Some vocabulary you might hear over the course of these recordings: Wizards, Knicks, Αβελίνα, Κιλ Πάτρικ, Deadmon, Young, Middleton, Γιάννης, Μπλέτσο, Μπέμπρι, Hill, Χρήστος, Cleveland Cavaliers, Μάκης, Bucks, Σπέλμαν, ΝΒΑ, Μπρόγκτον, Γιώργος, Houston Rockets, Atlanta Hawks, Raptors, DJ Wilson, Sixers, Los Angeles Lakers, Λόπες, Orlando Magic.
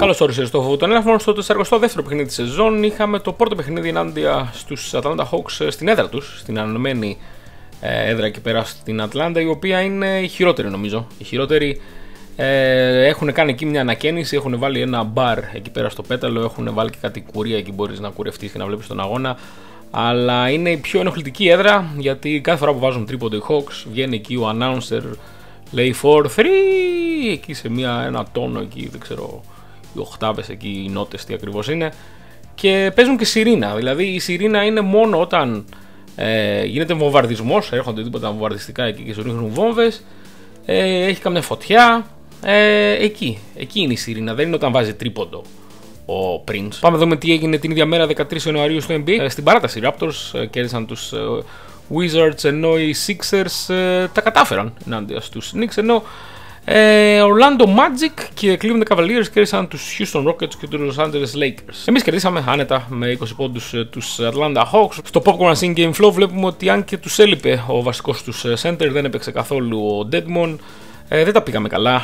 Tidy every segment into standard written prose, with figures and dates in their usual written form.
Καλώς όρισες στο φόβο των Έλαφων. Στο 42ο παιχνίδι της σεζόν είχαμε το πρώτο παιχνίδι ενάντια στους Atlanta Hawks στην έδρα τους, στην ανανεωμένη έδρα εκεί πέρα στην Ατλάντα, η οποία είναι η χειρότερη νομίζω. Οι χειρότεροι έχουν κάνει εκεί μια ανακαίνιση, έχουν βάλει ένα μπαρ εκεί πέρα στο πέταλο, έχουν βάλει και κάτι κουρία εκεί, μπορείς να κουρευτείς και να βλέπεις τον αγώνα. Αλλά είναι η πιο ενοχλητική έδρα, γιατί κάθε φορά που βάζουν τρίποντο οι Hawks βγαίνει εκεί ο announcer, λέει 4-3 εκεί σε ένα τόνο εκεί, δεν ξέρω, οι οχτάβες εκεί, οι νότες τι ακριβώς είναι, και παίζουν και σιρήνα. Δηλαδή η σιρήνα είναι μόνο όταν γίνεται βομβαρδισμός, έρχονται τίποτα βομβαρδιστικά εκεί και σου ρίχνουν βόμβες, έχει καμιά φωτιά, εκεί είναι η σιρήνα, δεν είναι όταν βάζει τρίποντο ο Prince. Πάμε να δούμε τι έγινε την ίδια μέρα, 13 Ιανουαρίου στο NBA. Στην παράταση οι Raptors κέρδισαν τους Wizards, ενώ οι Sixers τα κατάφεραν ενάντια στους Knicks, ενώ Orlando Magic και Cleveland Cavaliers κέρδισαν τους Houston Rockets και τους Los Angeles Lakers. Εμείς κερδίσαμε άνετα με 20 πόντους τους Atlanta Hawks. Στο Popcorn and Game Flow βλέπουμε ότι αν και τους έλειπε ο βασικός τους center, δεν έπαιξε καθόλου ο Deadmon, δεν τα πήγαμε καλά,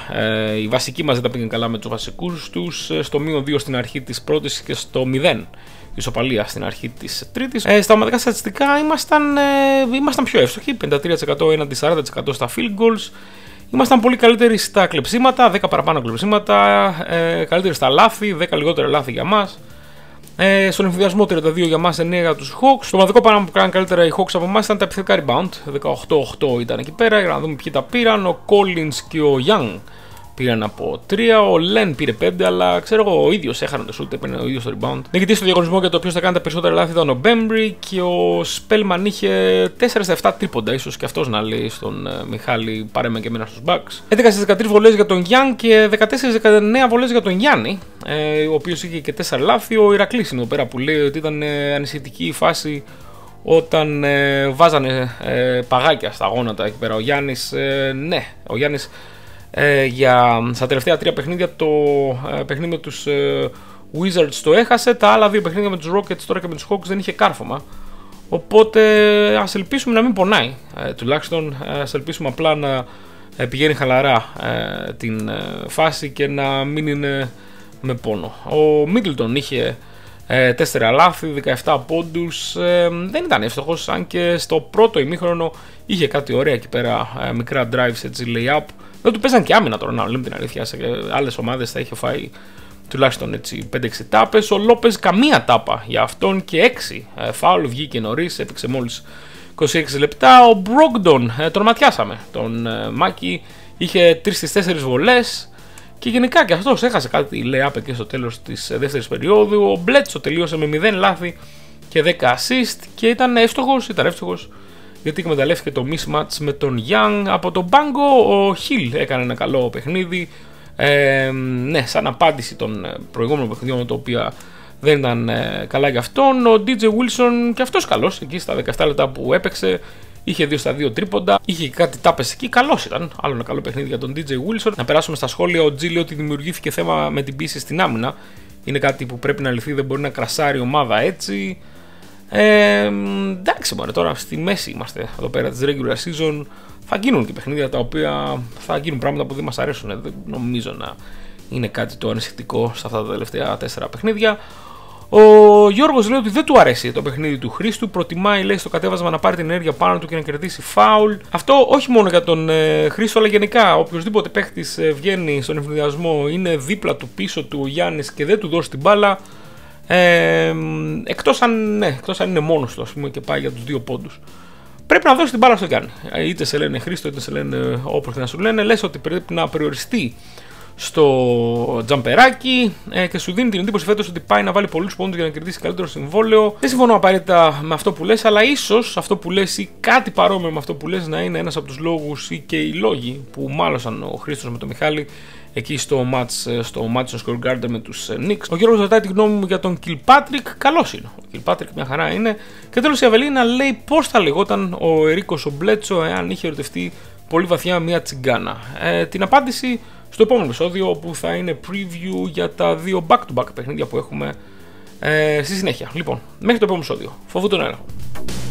οι βασικοί μας δεν τα πήγαν καλά με τους βασικούς τους, στο -2 στην αρχή της πρώτης και στο 0 ισοπαλία στην αρχή της τρίτης. Στα ομαδικά στατιστικά ήμασταν πιο εύστοχοι, 53% έναντι 40% στα field goals, ήμασταν πολύ καλύτεροι στα κλεψίματα, 10 παραπάνω κλεψίματα, καλύτεροι στα λάθη, 10 λιγότερα λάθη για μας. Στον εμφυδιασμό 32 για μας, 9 για τους Hawks. Το μαδικό πάνω που κάναν καλύτερα οι Hawks από εμάς ήταν τα επιθετικά rebound, 18-8 ήταν εκεί πέρα, για να δούμε ποιοι τα πήραν. Ο Collins και ο Young πήραν από 3, ο Λέν πήρε 5, αλλά ξέρω εγώ ο ίδιος έχανε το shoot, έπαιρνε ο ίδιος το rebound. Νικητής στο διαγωνισμό για το οποίο θα κάνει τα περισσότερα λάθη ήταν ο Μπέμπρι, και ο Σπέλμαν είχε 4-7 τρίποντα, ίσως και αυτός να λέει στον Μιχάλη παρέμενε και μένα στους Bucks. 11-13 βολές για τον Young και 14-19 βολές για τον Γιάννη, ο οποίος είχε και 4 λάθη. Ο Ηρακλής είναι εδώ πέρα που λέει ότι ήταν ανησυχητική η φάση όταν βάζανε παγάκια στα γόνατα εκεί πέρα. Ο Γιάννης, ναι, ο Γιάννης στα τελευταία 3 παιχνίδια το παιχνίδι με τους Wizards το έχασε, τα άλλα 2 παιχνίδια με τους Rockets τώρα και με τους Hawks δεν είχε κάρφωμα, οπότε ας ελπίσουμε να μην πονάει, τουλάχιστον ας ελπίσουμε απλά να πηγαίνει χαλαρά την φάση και να μην είναι με πόνο. Ο Middleton είχε 4 λάθη, 17 πόντους, δεν ήταν εύστοχος, αν και στο πρώτο ημίχρονο είχε κάτι ωραία εκεί πέρα, μικρά drives έτσι, lay-up. Δεν του παίζαν και άμυνα τώρα, να λέμε την αλήθεια. Σε άλλες ομάδες θα είχε φάει τουλάχιστον έτσι 5-6 τάπες. Ο Λόπες καμία τάπα για αυτόν και 6 φάουλ, βγήκε νωρίς, έπαιξε μόλις 26 λεπτά. Ο Μπρόγκτον, τον ματιάσαμε, τον Μάκη, είχε 3 στις 4 βολές και γενικά και αυτός έχασε κάτι lay-up και στο τέλος της δεύτερης περίοδου. Ο Μπλέτσο τελείωσε με 0 λάθη και 10 assist και ήταν εύστοχος, γιατί εκμεταλλεύτηκε το mismatch με τον Young. Από τον πάγκο ο Hill έκανε ένα καλό παιχνίδι, ναι, σαν απάντηση των προηγούμενων παιχνιδιών, τα οποία δεν ήταν καλά για αυτόν. Ο DJ Wilson και αυτός καλός, εκεί στα 17 λεπτά που έπαιξε είχε 2 στα 2 τρίποντα, είχε κάτι τάπες εκεί, καλός ήταν, άλλο ένα καλό παιχνίδι για τον DJ Wilson. Να περάσουμε στα σχόλια. Ο Τζίλ λέει ότι δημιουργήθηκε θέμα με την πίεση στην άμυνα, είναι κάτι που πρέπει να λυθεί, δεν μπορεί να κρασάρει η ομάδα έτσι. Εντάξει, τώρα στη μέση είμαστε εδώ πέρα της regular season, θα γίνουν και παιχνίδια τα οποία θα γίνουν πράγματα που δεν μας αρέσουν, δεν νομίζω να είναι κάτι το ανησυχητικό σε αυτά τα τελευταία 4 παιχνίδια. Ο Γιώργος λέει ότι δεν του αρέσει το παιχνίδι του Χρήστου, προτιμάει λέει στο κατέβασμα να πάρει την ενέργεια πάνω του και να κερδίσει φάουλ. Αυτό όχι μόνο για τον Χρήστο, αλλά γενικά οποιοδήποτε παίχτης βγαίνει στον εμφυδιασμό, είναι δίπλα του, πίσω του ο Γιάννης και δεν του δώσει την μπάλα, εκτός αν είναι μόνος του, ας πούμε, και πάει για τους 2 πόντους, πρέπει να δώσει την μπάλα στο Γιάννη. Είτε σε λένε Χρήστο, είτε σε λένε όπως και να σου λένε, λες ότι πρέπει να περιοριστεί στο τζαμπεράκι και σου δίνει την εντύπωση φέτος ότι πάει να βάλει πολλούς πόντους για να κερδίσει καλύτερο συμβόλαιο. Δεν συμφωνώ απαραίτητα με αυτό που λες, αλλά ίσως αυτό που λες ή κάτι παρόμοιο με αυτό που λες να είναι ένας από τους λόγους ή και οι λόγοι που μάλωσαν ο Χρήστος με τον Μιχάλη εκεί στο match στο Square Garden με τους Knicks. Ο Γιώργος ρωτάει τη γνώμη μου για τον Κιλ Πάτρικ. Καλός είναι ο Κιλ Πάτρικ, μια χαρά είναι. Και τέλος η Αβελίνα λέει πώς θα λεγόταν ο Ερικός ο Μπλέτσο εάν είχε ερωτευτεί πολύ βαθιά μια τσιγκάνα. Την απάντηση στο επόμενο επεισόδιο, όπου θα είναι preview για τα 2 back-to-back παιχνίδια που έχουμε στη συνέχεια. Λοιπόν, μέχρι το επόμενο επεισόδιο. Φοβούνται τον έλεγχο.